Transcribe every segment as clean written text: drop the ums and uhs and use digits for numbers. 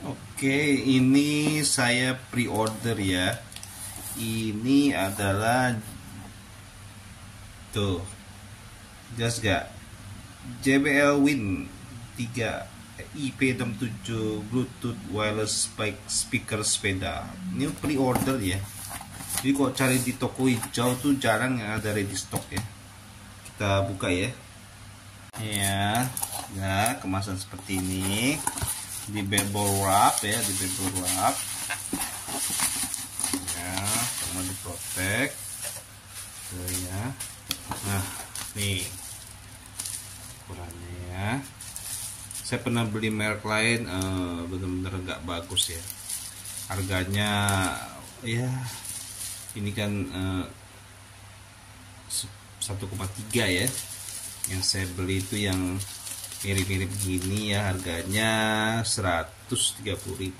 Oke, ini saya pre-order ya. Ini adalah tuh, jelas gak? JBL Wind 3 IP67 Bluetooth wireless speaker sepeda. Ini pre-order ya. Jadi kok cari di toko hijau tuh jarang yang ada ready stock ya. Kita buka ya. Ya, nah kemasan seperti ini. Di bubble wrap ya, di bubble wrap ya, sama di protect tuh ya. Nah nih ukurannya ya, saya pernah beli merek lain, bener-bener nggak bagus ya harganya ya. Ini kan 1,3 ya, yang saya beli itu yang mirip-mirip gini ya, harganya 130.000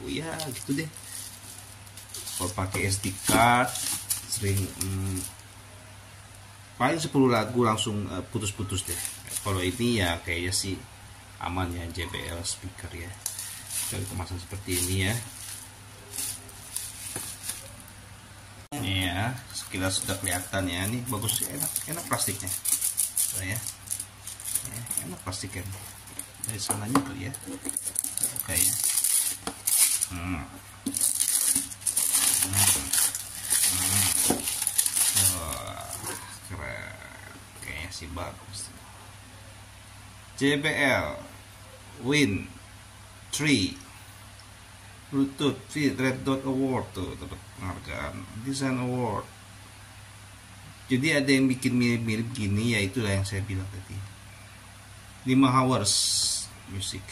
ya gitu deh. Kalau pakai SD card sering paling 10 lagu langsung putus-putus deh. Kalau ini ya kayaknya sih aman ya, JBL speaker ya, dari kemasan seperti ini ya. Ini ya sekilas sudah kelihatan ya, ini bagus, enak plastiknya so, ya. Enak pastikan dari sananya tuh ya, kayaknya keren, kayaknya sih bagus. JBL Wind 3 Bluetooth Red Dot Award tuh, dapat penghargaan Design Award. Jadi ada yang bikin mirip-mirip gini ya, itulah yang saya bilang tadi. 5 hours music.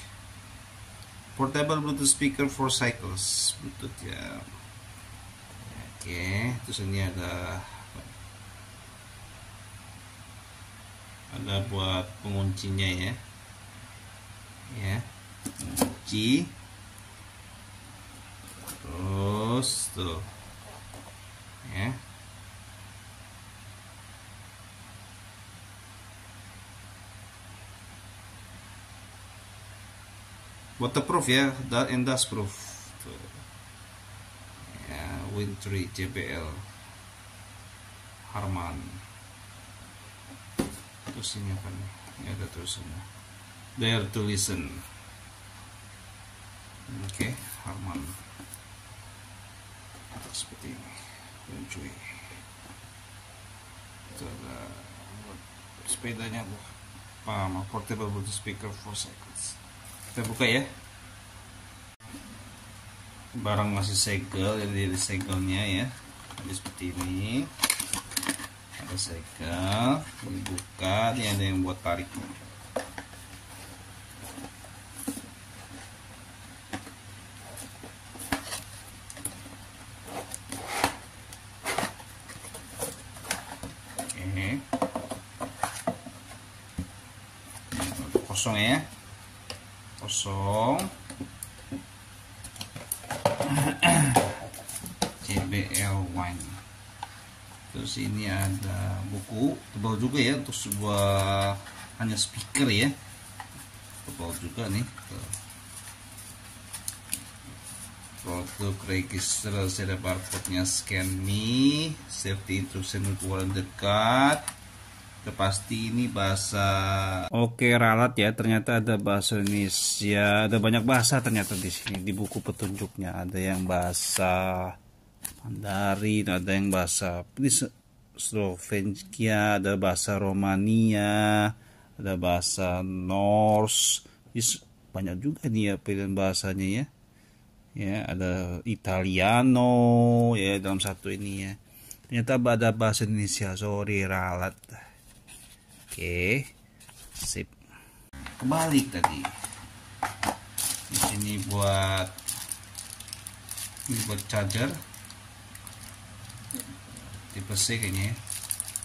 Portable Bluetooth speaker for cycles, Bluetooth ya. Oke, terus ini ada buat penguncinya ya. Ya, kunci. Terus tuh, ya. Waterproof ya, and dustproof tuh. Ya, Wind 3 JBL Harman. Terus ini apa nih? Ya, ada tulisannya Dare to Listen. Oke, Harman seperti ini. Kunci itu ada sepedanya tuh, portable Bluetooth speaker for cycles. Kita buka ya, barang masih segel, jadi segelnya ya jadi seperti ini, ada segel dibuka, ini ada yang buat tarik oke, kosong ya, kosong. JBL Wind. Terus ini ada buku tebal juga ya, untuk sebuah hanya speaker ya, tebal juga nih. Produk register ada barcode-nya, scan me, safety instruction ukuran dekat. Pasti ini bahasa, oke ralat ya, ternyata ada bahasa Indonesia, ada banyak bahasa ternyata di sini di buku petunjuknya, ada yang bahasa Mandarin, ada yang bahasa Slovakia, ada bahasa Romania, ada bahasa Norse, banyak juga nih ya pilihan bahasanya ya. Ya, ada Italiano ya dalam satu ini ya. Ternyata ada bahasa Indonesia, sorry ralat. Oke, sip. Kebalik tadi. Di sini buat, ini buat charger. Tipe C kayaknya.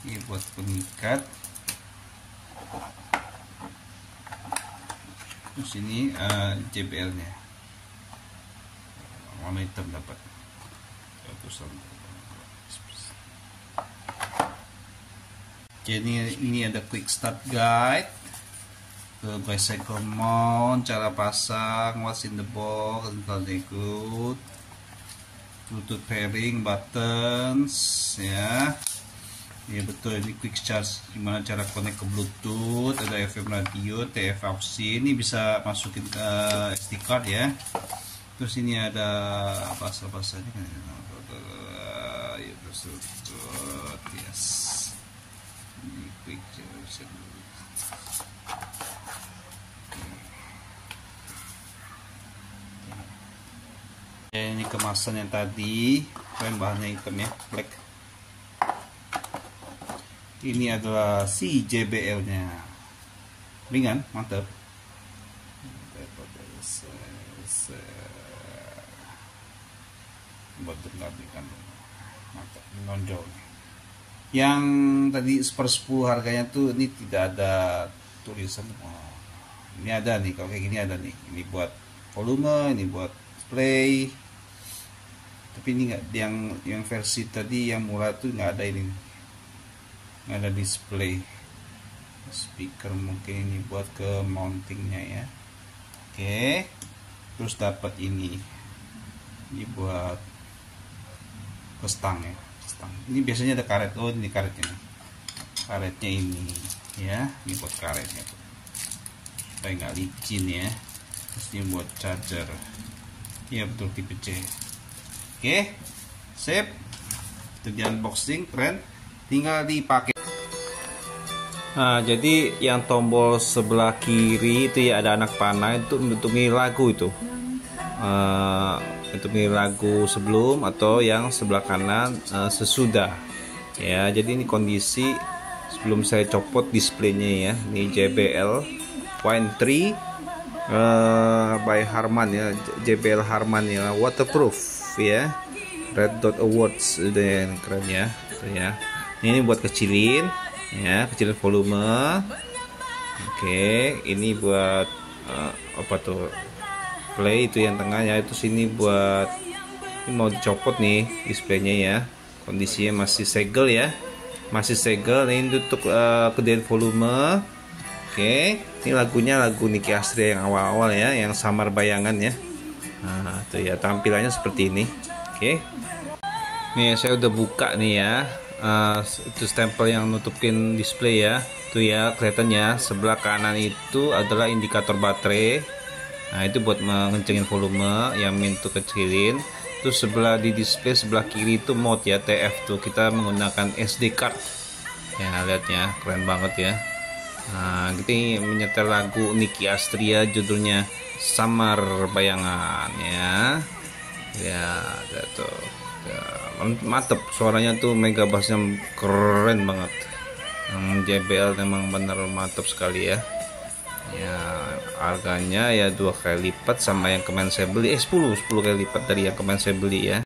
Ini buat pengikat. Terus ini JBL-nya. Warna hitam dapat. Jadi ini ada quick start guide, Gesek hormon, cara pasang, what's in the box, very good. Bluetooth pairing, buttons, ya. Ya betul, ini quick charge, gimana cara connect ke Bluetooth, ada FM radio, TF aux, ini bisa masukin ke SD card ya. Terus ini ada bahasa-bahasanya kan. Ya terus yes. Ini quick charge. Ini kemasan yang tadi, kalian bahannya hitam ya, black. Ini adalah si JBL nya, ringan, mantap. Mantap, nonjol. Yang tadi 1/10 harganya tuh ini tidak ada tulisan. Oh, ini ada nih, kalau kayak gini ada nih. Ini buat volume, ini buat play. Tapi ini nggak, yang versi tadi yang murah tuh nggak ada ini, nggak ada display speaker. Mungkin ini buat ke mountingnya ya. Oke, terus dapat ini buat pestang ya, pestang. Ini biasanya ada karet. Oh ini karetnya ini ya, ini buat karetnya supaya nggak licin ya. Terus ini buat charger. Iya betul, tipe C. Oke, sip. Itu unboxing, keren. Tinggal dipakai. Nah, jadi yang tombol sebelah kiri itu ya ada anak panah, itu untuk milih lagu itu. Untuk milih lagu sebelum atau yang sebelah kanan sesudah. Ya, jadi ini kondisi sebelum saya copot displaynya ya. Ini JBL Wind 3. By Harman ya, JBL Harman ya, waterproof ya, Red Dot Awards, dan keren ya, so, ya. Ini buat kecilin, ya, kecilin volume. Oke, ini buat apa tuh? Play itu yang tengahnya, itu sini buat ini mau dicopot nih displaynya ya, kondisinya masih segel ya, masih segel. Ini untuk gedein volume. Oke, ini lagunya lagu Nicki Astria yang awal-awal ya, yang Samar Bayangan ya. Nah, tuh ya tampilannya seperti ini. Oke. Nih saya udah buka nih ya. Itu stempel yang nutupin display ya. Tuh ya kelihatannya sebelah kanan itu adalah indikator baterai. Nah, itu buat mengencengin volume, yang min tuh kecilin. Terus sebelah di display sebelah kiri itu mode ya, TF tuh kita menggunakan SD card. Ya, lihatnya keren banget ya. Nah, kita menyetel lagu Nicki Astria, judulnya Samar Bayangan ya. Ya, itu ya, mantep suaranya tuh, mega bassnya keren banget. JBL memang bener mantep sekali ya. Ya, harganya ya 2 kali lipat sama yang kemarin saya beli, 10 kali lipat dari yang kemarin saya beli ya.